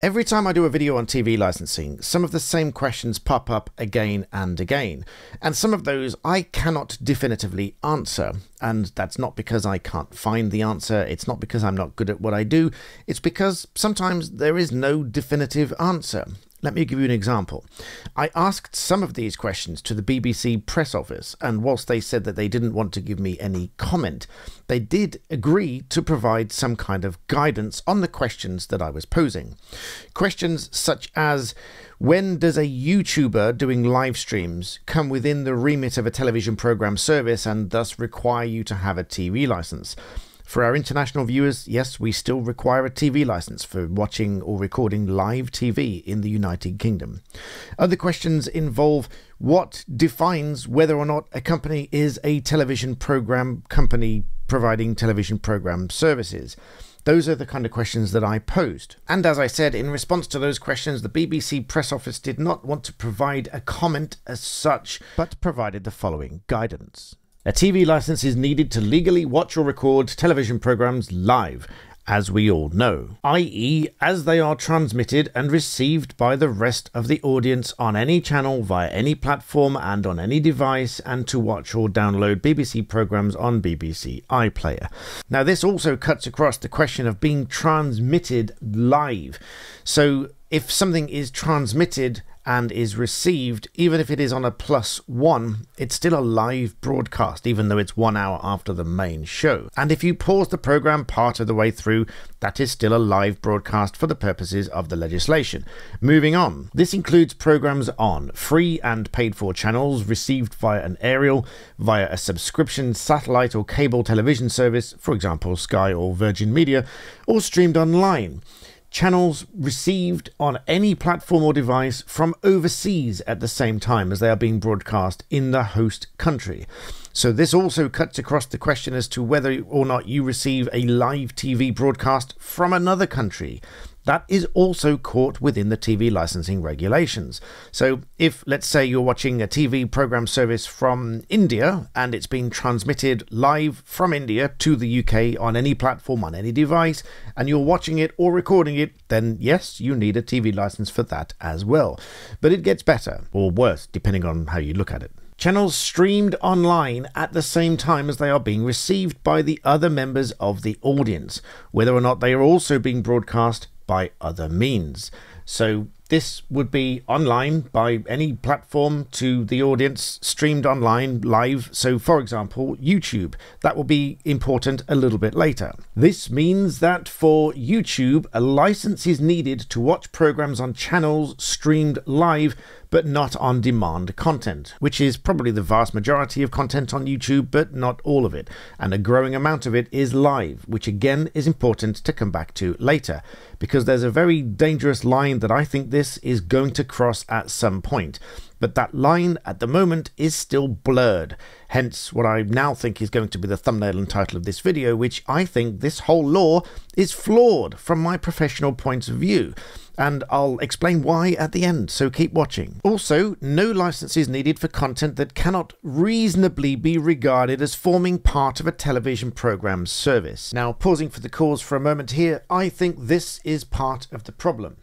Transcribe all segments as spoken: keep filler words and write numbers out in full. Every time I do a video on T V licensing, some of the same questions pop up again and again, and some of those I cannot definitively answer. And that's not because I can't find the answer, it's not because I'm not good at what I do, it's because sometimes there is no definitive answer. Let me give you an example. I asked some of these questions to the B B C press office, and whilst they said that they didn't want to give me any comment, they did agree to provide some kind of guidance on the questions that I was posing. Questions such as, when does a YouTuber doing live streams come within the remit of a television programme service and thus require you to have a T V licence? For our international viewers, yes, we still require a T V license for watching or recording live T V in the United Kingdom. Other questions involve what defines whether or not a company is a television program company providing television program services. Those are the kind of questions that I posed. And as I said, in response to those questions, the B B C press office did not want to provide a comment as such, but provided the following guidance. A T V license is needed to legally watch or record television programmes live, as we all know, that is as they are transmitted and received by the rest of the audience on any channel, via any platform and on any device, and to watch or download B B C programmes on B B C iPlayer. Now this also cuts across the question of being transmitted live. So if something is transmitted and is received, even if it is on a plus one, it's still a live broadcast, even though it's one hour after the main show. And if you pause the programme part of the way through, that is still a live broadcast for the purposes of the legislation. Moving on, this includes programmes on free and paid for channels received via an aerial, via a subscription satellite or cable television service, for example Sky or Virgin Media, or streamed online. Channels received on any platform or device from overseas at the same time as they are being broadcast in the host country. So this also cuts across the question as to whether or not you receive a live T V broadcast from another country. That is also caught within the T V licensing regulations. So if, let's say, you're watching a T V program service from India and it's being transmitted live from India to the U K on any platform, on any device, and you're watching it or recording it, then yes, you need a T V license for that as well. But it gets better or worse, depending on how you look at it. Channels streamed online at the same time as they are being received by the other members of the audience, whether or not they are also being broadcast by other means. So this would be online by any platform to the audience, streamed online live. So for example, YouTube, that will be important a little bit later. This means that for YouTube, a license is needed to watch programs on channels streamed live, but not on demand content, which is probably the vast majority of content on YouTube, but not all of it. And a growing amount of it is live, which again is important to come back to later, because there's a very dangerous line that I think this is going to cross at some point. But that line at the moment is still blurred, hence what I now think is going to be the thumbnail and title of this video, which I think this whole law is flawed from my professional point of view. And I'll explain why at the end, so keep watching. Also, no license is needed for content that cannot reasonably be regarded as forming part of a television programme service. Now, pausing for the cause for a moment here, I think this is part of the problem,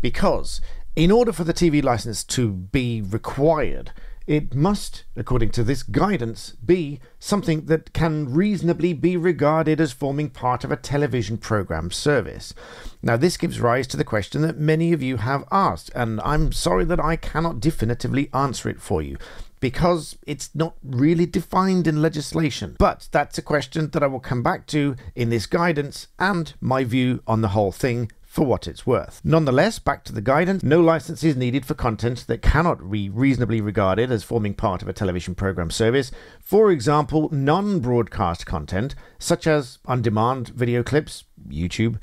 because in order for the T V license to be required, it must, according to this guidance, be something that can reasonably be regarded as forming part of a television programme service. Now, this gives rise to the question that many of you have asked, and I'm sorry that I cannot definitively answer it for you, because it's not really defined in legislation. But that's a question that I will come back to in this guidance and my view on the whole thing, for what it's worth. Nonetheless, back to the guidance, no license is needed for content that cannot be reasonably regarded as forming part of a television programme service. For example, non-broadcast content, such as on-demand video clips, YouTube,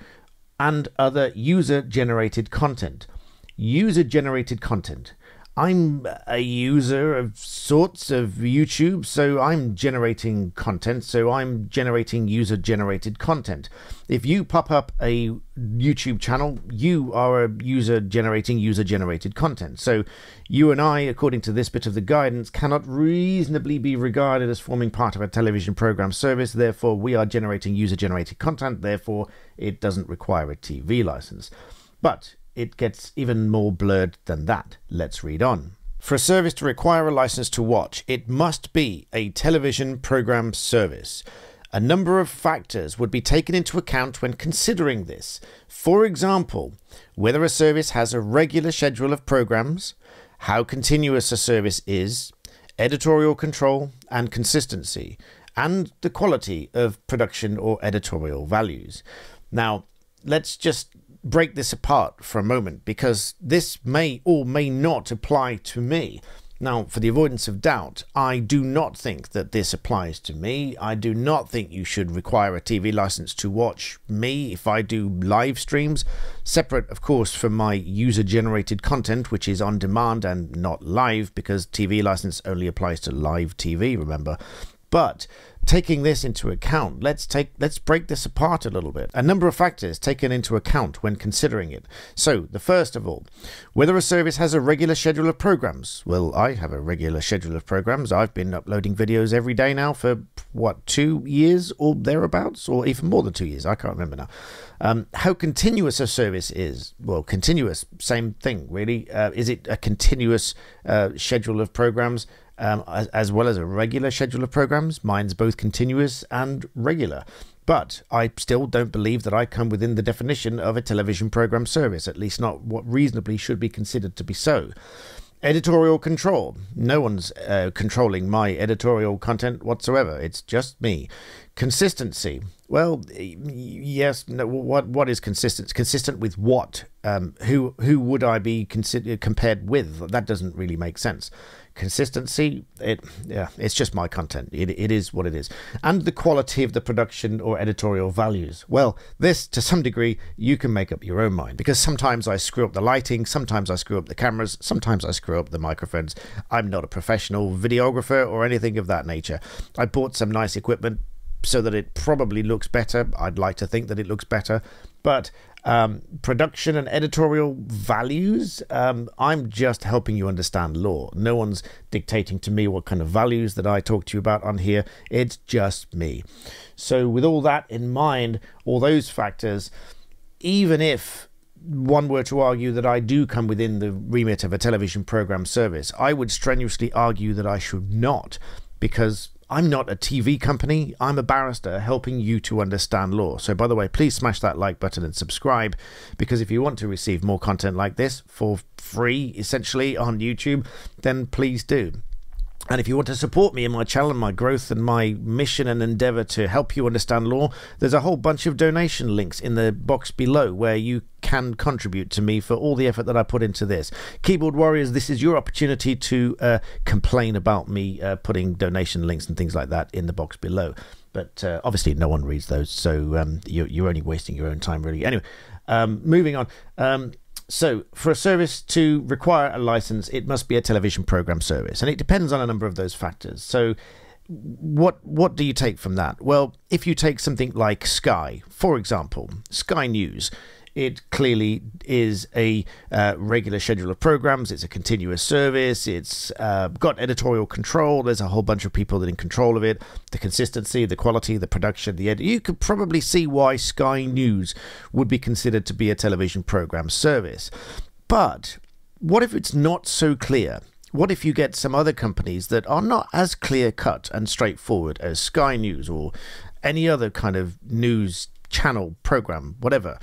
and other user-generated content. User-generated content. I'm a user of sorts of YouTube, so I'm generating content, so I'm generating user-generated content. If you pop up a YouTube channel, you are a user generating user-generated content. So you and I, according to this bit of the guidance, cannot reasonably be regarded as forming part of a television programme service, therefore we are generating user-generated content, therefore it doesn't require a T V license. But it gets even more blurred than that. Let's read on. For a service to require a license to watch, it must be a television program service. A number of factors would be taken into account when considering this. For example, whether a service has a regular schedule of programs, how continuous a service is, editorial control and consistency, and the quality of production or editorial values. Now, let's just break this apart for a moment, because this may or may not apply to me. Now, for the avoidance of doubt, I do not think that this applies to me. I do not think you should require a T V license to watch me if I do live streams, separate, of course, from my user-generated content, which is on demand and not live, because T V license only applies to live T V, remember. But taking this into account, let's take let's break this apart a little bit. A number of factors taken into account when considering it. So, the first of all, whether a service has a regular schedule of programs. Well, I have a regular schedule of programs. I've been uploading videos every day now for, what, two years or thereabouts? Or even more than two years. I can't remember now. Um, how continuous a service is. Well, continuous, same thing, really. Uh, is it a continuous uh, schedule of programs? Um, as, as well as a regular schedule of programs. Mine's both continuous and regular. But I still don't believe that I come within the definition of a television program service, at least not what reasonably should be considered to be so. Editorial control. No one's uh, controlling my editorial content whatsoever. It's just me. Consistency. Well, yes. No, what what is consistent? Consistent with what? Um, who who would I be considered compared with? That doesn't really make sense. Consistency. It yeah. It's just my content. It it is what it is. And the quality of the production or editorial values. Well, this to some degree you can make up your own mind, because sometimes I screw up the lighting, sometimes I screw up the cameras, sometimes I screw up the microphones. I'm not a professional videographer or anything of that nature. I bought some nice equipment so that it probably looks better. I'd like to think that it looks better, but um, production and editorial values, um, I'm just helping you understand law. No one's dictating to me what kind of values that I talk to you about on here. It's just me. So with all that in mind, all those factors, even if one were to argue that I do come within the remit of a television program service, I would strenuously argue that I should not, because I'm not a T V company, I'm a barrister helping you to understand law. So by the way, please smash that like button and subscribe, because if you want to receive more content like this for free, essentially, on YouTube, then please do. And if you want to support me in my channel and my growth and my mission and endeavor to help you understand law, there's a whole bunch of donation links in the box below where you can contribute to me for all the effort that I put into this. Keyboard Warriors, this is your opportunity to uh, complain about me uh, putting donation links and things like that in the box below. But uh, obviously no one reads those, so um, you're, you're only wasting your own time, really. Anyway, um, moving on. Um, So, for a service to require a license, it must be a television program service. And it depends on a number of those factors. So, what what do you take from that? Well, if you take something like Sky, for example, Sky News, it clearly is a uh, regular schedule of programs. It's a continuous service. It's uh, got editorial control. There's a whole bunch of people that are in control of it. The consistency, the quality, the production, the edit. You could probably see why Sky News would be considered to be a television program service. But what if it's not so clear? What if you get some other companies that are not as clear-cut and straightforward as Sky News or any other kind of news channel, program, whatever?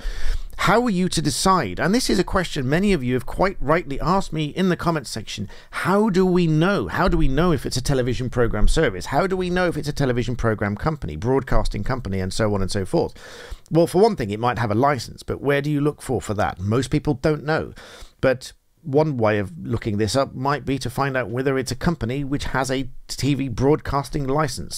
How are you to decide? And this is a question many of you have quite rightly asked me in the comments section. How do we know? How do we know if it's a television program service? How do we know if it's a television program company, broadcasting company, and so on and so forth? Well, for one thing, it might have a license, but where do you look for for that? Most people don't know. But one way of looking this up might be to find out whether it's a company which has a T V broadcasting license.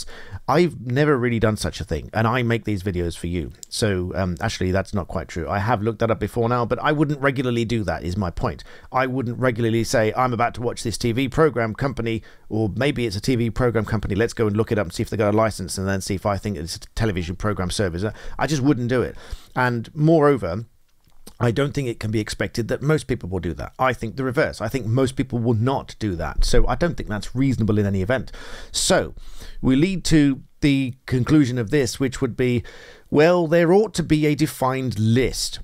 I've never really done such a thing, and I make these videos for you. So um, actually, that's not quite true. I have looked that up before now, but I wouldn't regularly do that, is my point. I wouldn't regularly say, I'm about to watch this T V program company, or maybe it's a T V program company. Let's go and look it up and see if they got a license, and then see if I think it's a television program service. I just wouldn't do it. And moreover, I don't think it can be expected that most people will do that. I think the reverse. I think most people will not do that. So I don't think that's reasonable in any event. So we lead to the conclusion of this, which would be, well, there ought to be a defined list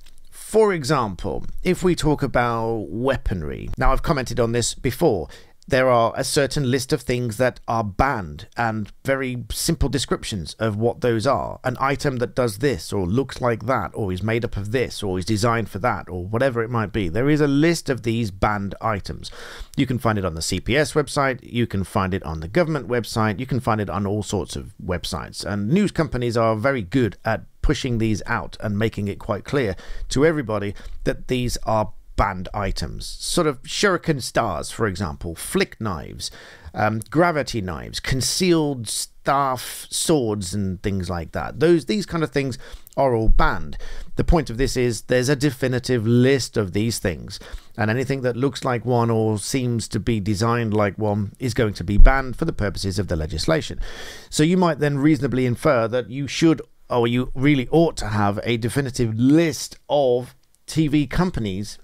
For example, if we talk about weaponry, now I've commented on this before, there are a certain list of things that are banned and very simple descriptions of what those are. An item that does this or looks like that or is made up of this or is designed for that or whatever it might be. There is a list of these banned items. You can find it on the C P S website. You can find it on the government website. You can find it on all sorts of websites. And news companies are very good at pushing these out and making it quite clear to everybody that these are banned items, sort of shuriken stars, for example, flick knives, um, gravity knives, concealed staff swords and things like that. Those, these kind of things are all banned. The point of this is there's a definitive list of these things, and anything that looks like one or seems to be designed like one is going to be banned for the purposes of the legislation. So you might then reasonably infer that you should, or you really ought to have a definitive list of T V companies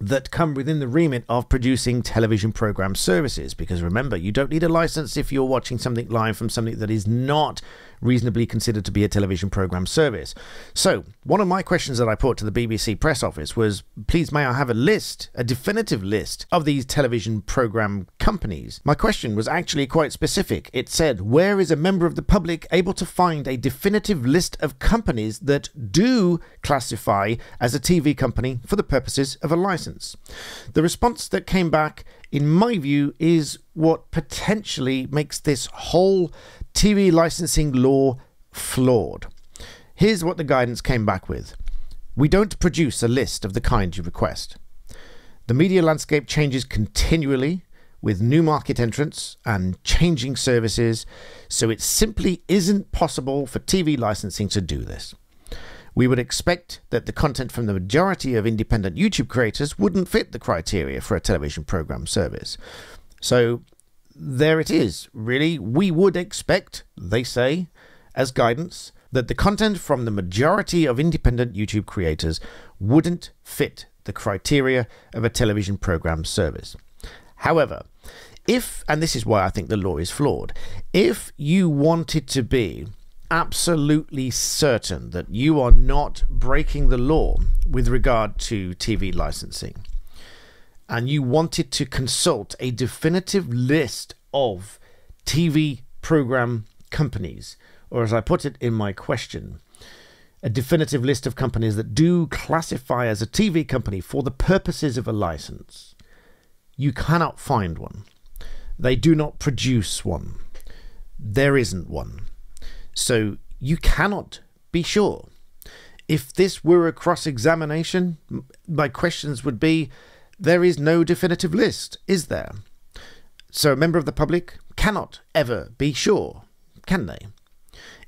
that come within the remit of producing television program services, because remember, you don't need a license if you're watching something live from something that is not reasonably considered to be a television program service. So one of my questions that I put to the B B C press office was, please may I have a list, a definitive list of these television program companies? My question was actually quite specific. It said, where is a member of the public able to find a definitive list of companies that do classify as a T V company for the purposes of a license? The response that came back, in my view, is what potentially makes this whole T V licensing law flawed. Here's what the guidance came back with. We don't produce a list of the kind you request. The media landscape changes continually with new market entrants and changing services, so it simply isn't possible for T V licensing to do this. We would expect that the content from the majority of independent YouTube creators wouldn't fit the criteria for a television program service. So there it is, really. We would expect, they say, as guidance, that the content from the majority of independent YouTube creators wouldn't fit the criteria of a television program service. However, if, and this is why I think the law is flawed, if you wanted to be absolutely certain that you are not breaking the law with regard to T V licensing, and you wanted to consult a definitive list of T V program companies, or as I put it in my question, a definitive list of companies that do classify as a T V company for the purposes of a license, you cannot find one. They do not produce one. There isn't one. So you cannot be sure. If this were a cross-examination, my questions would be, there is no definitive list, is there? So a member of the public cannot ever be sure, can they?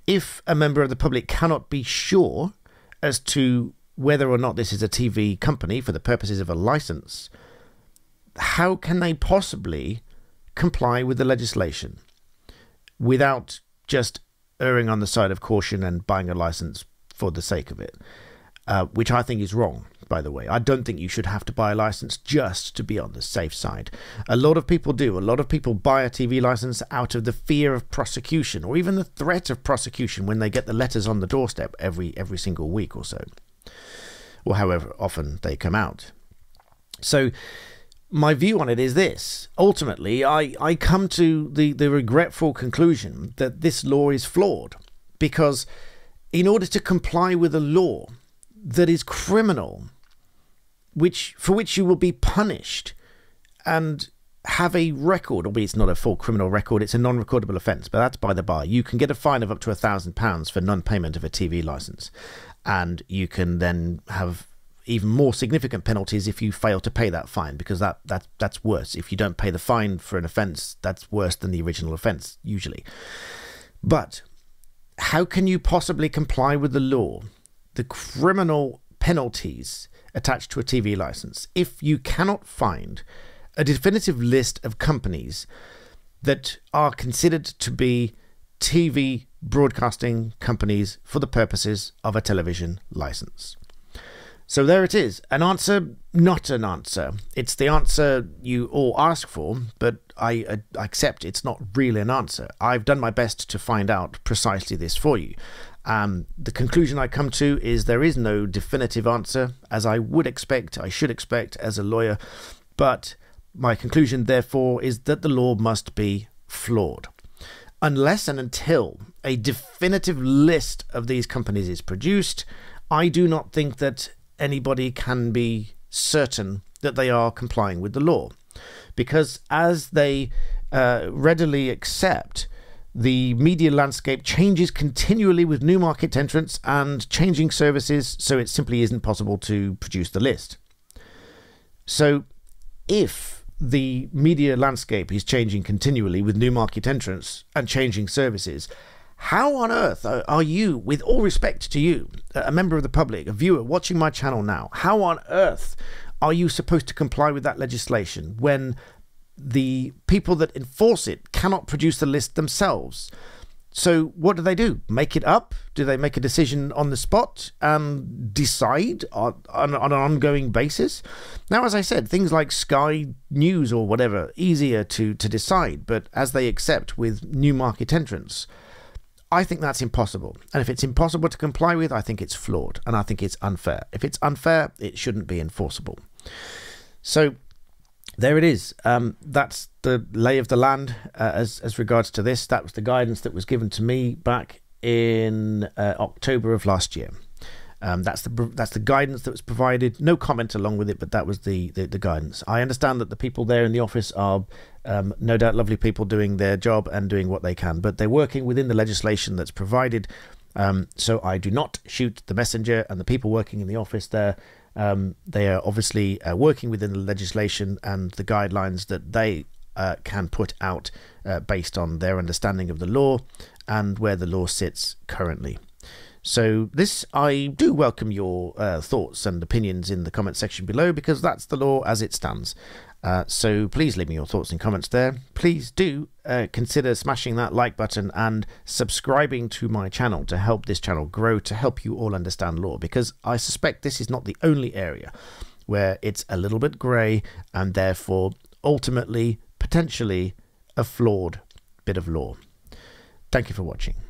If a member of the public cannot be sure as to whether or not this is a T V company for the purposes of a license, how can they possibly comply with the legislation without just erring on the side of caution and buying a license for the sake of it, uh, which I think is wrong, by the way. I don't think you should have to buy a license just to be on the safe side. A lot of people do. A lot of people buy a T V license out of the fear of prosecution, or even the threat of prosecution when they get the letters on the doorstep every, every single week or so, or however often they come out. So my view on it is this. Ultimately, I, I come to the, the regretful conclusion that this law is flawed, because in order to comply with a law that is criminal, which for which you will be punished and have a record, albeit it's not a full criminal record, it's a non-recordable offence, but that's by the by. You can get a fine of up to a thousand pounds for non-payment of a T V licence, and you can then have even more significant penalties if you fail to pay that fine, because that, that that's worse. If you don't pay the fine for an offence, that's worse than the original offence, usually. But how can you possibly comply with the law, the criminal penalties attached to a T V licence, if you cannot find a definitive list of companies that are considered to be T V broadcasting companies for the purposes of a television licence? So there it is. An answer, not an answer. It's the answer you all ask for, but I uh, accept it's not really an answer. I've done my best to find out precisely this for you. Um, the conclusion I come to is there is no definitive answer, as I would expect, I should expect as a lawyer. But my conclusion, therefore, is that the law must be flawed. Unless and until a definitive list of these companies is produced, I do not think that anybody can be certain that they are complying with the law. Because as they uh, readily accept, the media landscape changes continually with new market entrants and changing services, so it simply isn't possible to produce the list. So if the media landscape is changing continually with new market entrants and changing services, how on earth are you, with all respect to you, a member of the public, a viewer watching my channel now, how on earth are you supposed to comply with that legislation when the people that enforce it cannot produce the list themselves? So what do they do? Make it up? Do they make a decision on the spot and decide on, on, on an ongoing basis? Now, as I said, things like Sky News or whatever, easier to, to decide, but as they accept with new market entrants, I think that's impossible. And if it's impossible to comply with, I think it's flawed and I think it's unfair. If it's unfair, it shouldn't be enforceable. So there it is. Um, that's the lay of the land uh, as, as regards to this. That was the guidance that was given to me back in uh, October of last year. Um, that's the that's the guidance that was provided. No comment along with it, but that was the, the, the guidance. I understand that the people there in the office are um, no doubt lovely people doing their job and doing what they can, but they're working within the legislation that's provided. Um, so I do not shoot the messenger, and the people working in the office there, um, they are obviously uh, working within the legislation and the guidelines that they uh, can put out uh, based on their understanding of the law and where the law sits currently. So this, I do welcome your uh, thoughts and opinions in the comment section below, because that's the law as it stands. Uh, so please leave me your thoughts and comments there. Please do uh, consider smashing that like button and subscribing to my channel to help this channel grow, to help you all understand law, because I suspect this is not the only area where it's a little bit grey and therefore ultimately potentially a flawed bit of law. Thank you for watching.